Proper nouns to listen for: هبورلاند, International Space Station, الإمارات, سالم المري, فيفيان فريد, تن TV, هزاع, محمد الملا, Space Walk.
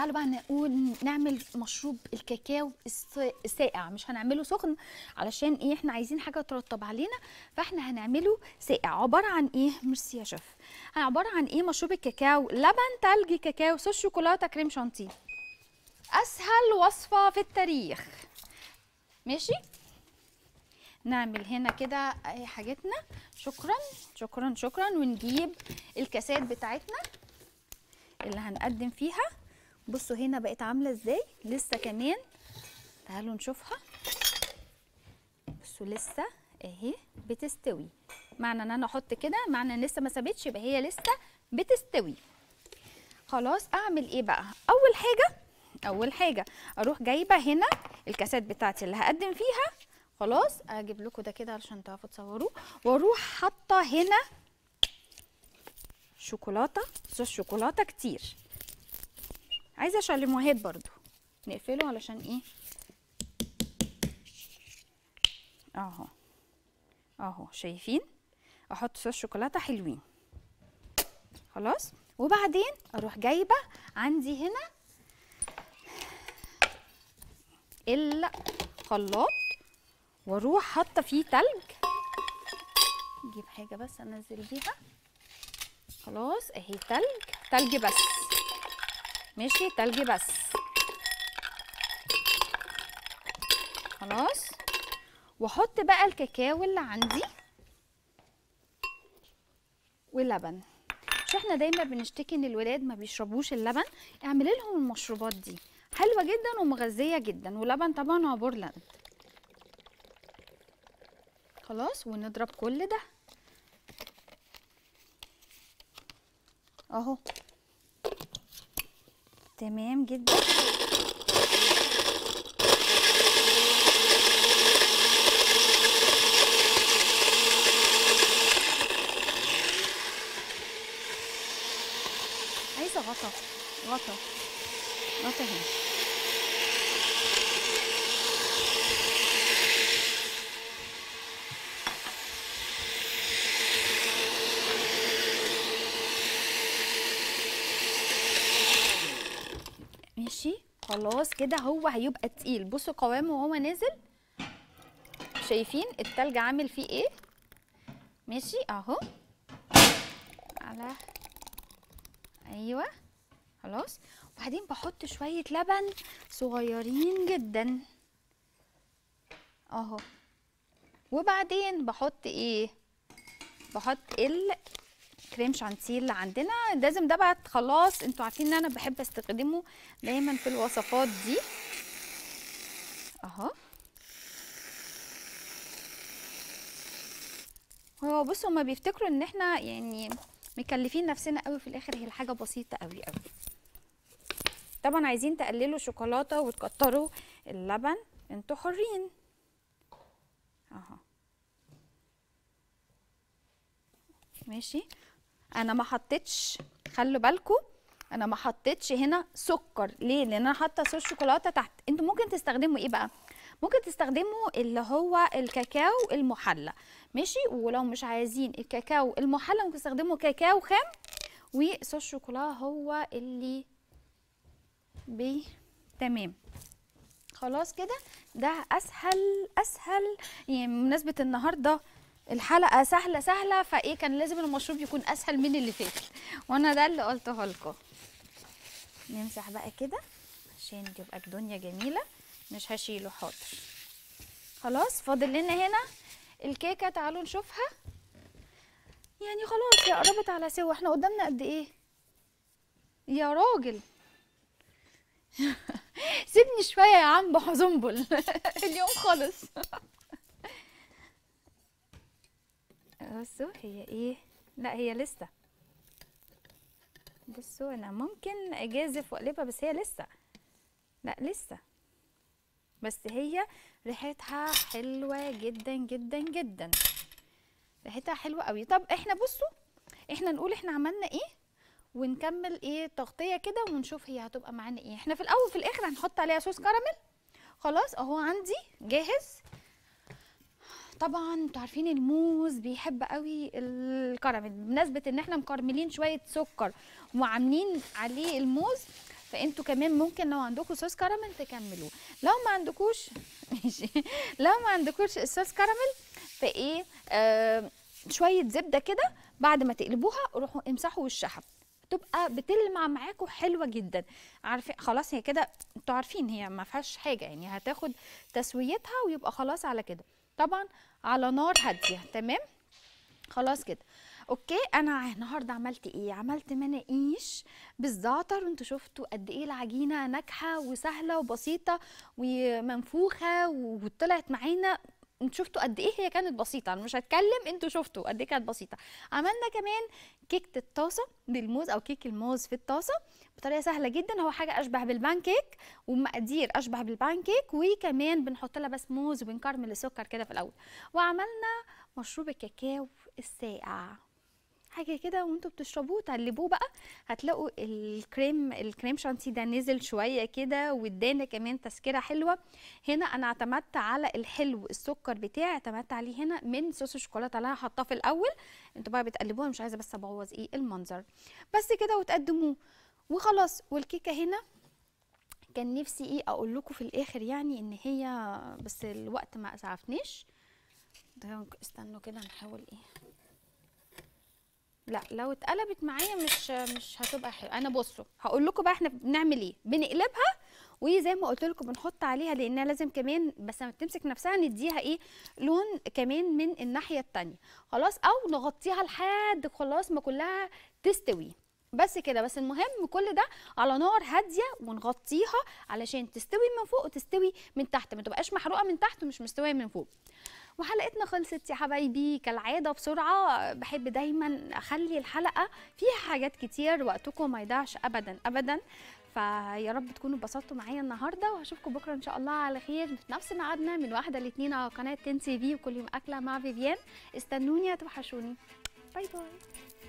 تعالوا بقى نقول نعمل مشروب الكاكاو الساقع، مش هنعمله سخن علشان ايه، احنا عايزين حاجه ترطب علينا، فاحنا هنعمله ساقع. عباره عن ايه؟ ميرسي يا شيف. عباره عن ايه مشروب الكاكاو؟ لبن، تلج، كاكاو، صوص شوكولاته، كريم شانتيه. اسهل وصفه في التاريخ. ماشي، نعمل هنا كده اهي حاجتنا. شكرا شكرا شكرا. ونجيب الكاسات بتاعتنا اللي هنقدم فيها. بصوا هنا بقت عامله ازاي لسه كمان، تعالوا نشوفها. بصوا لسه اهي بتستوي، معنى ان انا احط كده معنى ان لسه ما سابتش، يبقى هي لسه بتستوي. خلاص اعمل ايه بقى؟ اول حاجه اروح جايبه هنا الكاسات بتاعتي اللي هقدم فيها. خلاص اجيب لكم ده كده علشان تعرفوا تصوروه، واروح حاطه هنا شوكولاته، صوص شوكولاته كتير. عايزه اشلموهات برضو، نقفله علشان ايه، اهو اهو شايفين، احط صوص شوكولاته حلوين. خلاص، وبعدين اروح جايبه عندي هنا الخلاط واروح حاطه فيه تلج. نجيب حاجه بس انزل بيها. خلاص اهي تلج بس. ماشي، تلج بس. خلاص، واحط بقى الكاكاو اللي عندي واللبن. مش احنا دايما بنشتكي ان الولاد ما بيشربوش اللبن؟ اعمل لهم المشروبات دي، حلوه جدا ومغذيه جدا، ولبن طبعا هبورلاند. خلاص، ونضرب كل ده اهو، تمام جدا. عايزه غطا غطا غطا هنا. خلاص كده هو هيبقى تقيل. بصوا قوامه وهو نازل، شايفين التلج عامل فيه ايه؟ ماشي اهو، على ايوه. خلاص، وبعدين بحط شويه لبن صغيرين جدا اهو، وبعدين بحط ايه؟ بحط كريم شانتيه اللي عندنا. لازم ده بقى خلاص، انتوا عارفين ان انا بحب استخدمه دايما في الوصفات دي اهو. هو بصوا هما بيفتكروا ان احنا يعني مكلفين نفسنا قوي، في الاخر هي الحاجه بسيطه قوي قوي. طبعا عايزين تقللوا شوكولاته وتكتروا اللبن، انتوا حرين اهو. ماشي، انا ما حطيتش، خلوا بالكم انا ما حطيتش هنا سكر. ليه؟ لان انا حاطه صوص شوكولاته تحت. انتوا ممكن تستخدموا ايه بقى؟ ممكن تستخدموا اللي هو الكاكاو المحلى. ماشي، ولو مش عايزين الكاكاو المحلى ممكن تستخدموا كاكاو خام وصوص شوكولاته هو اللي تمام. خلاص كده، ده اسهل يعني بمناسبه النهارده الحلقه سهله، فايه كان لازم المشروب يكون اسهل من اللي فات، وانا ده اللي قلته لكم. نمسح بقى كده عشان تبقى الدنيا جميله، مش هشيله. حاضر، خلاص فاضل لنا هنا الكيكه، تعالوا نشوفها. يعني خلاص هي قربت على سوا. احنا قدامنا قد ايه يا راجل؟ سيبني شويه يا عم بحزنبل. اليوم خلص. بصوا هي ايه، لا هي لسه، بصوا انا ممكن اجازف واقلبها بس هي لسه، لا لسه، بس هي ريحتها حلوه جدا جدا جدا، ريحتها حلوه قوي. طب احنا بصوا احنا نقول احنا عملنا ايه ونكمل ايه تغطيه كده ونشوف هي هتبقى معانا ايه. احنا في الاول في الاخر هنحط عليها صوص كراميل. خلاص اهو عندي جاهز. طبعا انتوا عارفين الموز بيحب قوي الكراميل، بمناسبه ان احنا مكرملين شويه سكر وعاملين عليه الموز، فانتوا كمان ممكن لو عندكم صوص كراميل تكملوه. لو ما عندكوش ماشي، لو ما عندكوش الصوص كراميل فايه شويه زبده كده بعد ما تقلبوها روحوا امسحوا وشها، تبقى بتلمع معاكم حلوه جدا. عارفين خلاص هي كده، انتوا عارفين هي ما فيهاش حاجه، يعني هتاخد تسويتها ويبقى خلاص على كده، طبعا على نار هاديه. تمام خلاص كده اوكي. انا النهارده عملت ايه؟ عملت مناقيش بالزعتر، وانتوا شفتوا قد ايه العجينه ناجحه وسهله وبسيطه ومنفوخه وطلعت معانا. انتوا شفتوا قد ايه هي كانت بسيطه، انا مش هتكلم، انتوا شفتوا قد ايه كانت بسيطه. عملنا كمان كيكه الطاسه بالموز او كيك الموز في الطاسه بطريقه سهله جدا، هو حاجه اشبه بالبان كيك ومقادير اشبه بالبان كيك، وكمان بنحط لها بس موز وبنكرمل السكر كده في الاول. وعملنا مشروب الكاكاو الساقع حاجه كده، وانتوا بتشربوه تقلبوه بقى هتلاقوا الكريم شانتيه ده نزل شويه كده، وادانا كمان تسكيره حلوه. هنا انا اعتمدت على الحلو، السكر بتاعي اعتمدت عليه هنا من صوص الشوكولاته اللي انا حاطاه في الاول. انتوا بقى بتقلبوها، مش عايزه بس ابوظ ايه المنظر بس كده، وتقدموه وخلاص. والكيكه هنا كان نفسي ايه اقول لكم في الاخر، يعني ان هي بس الوقت ما اسعفنيش. استنوا كده نحاول ايه، لا لو اتقلبت معايا مش هتبقى حلوه. انا بصوا هقول لكم بقى احنا بنعمل ايه، بنقلبها وزي ما قلت لكم بنحط عليها، لانها لازم كمان بس ما تمسك نفسها نديها ايه لون كمان من الناحيه الثانيه خلاص، او نغطيها لحد خلاص ما كلها تستوي بس كده. بس المهم كل ده على نار هاديه ونغطيها علشان تستوي من فوق وتستوي من تحت، ما تبقاش محروقه من تحت ومش مستويه من فوق. وحلقتنا خلصت يا حبايبي كالعاده بسرعه، بحب دايما اخلي الحلقه فيها حاجات كتير وقتكم ما يضيعش ابدا ابدا. فيا رب تكونوا اتبسطتوا معايا النهارده، وهشوفكم بكره ان شاء الله على خير في نفس ميعادنا من 1 ل2 على قناه تن TV، وكل يوم اكله مع فيفيان. استنوني هتوحشوني، باي باي.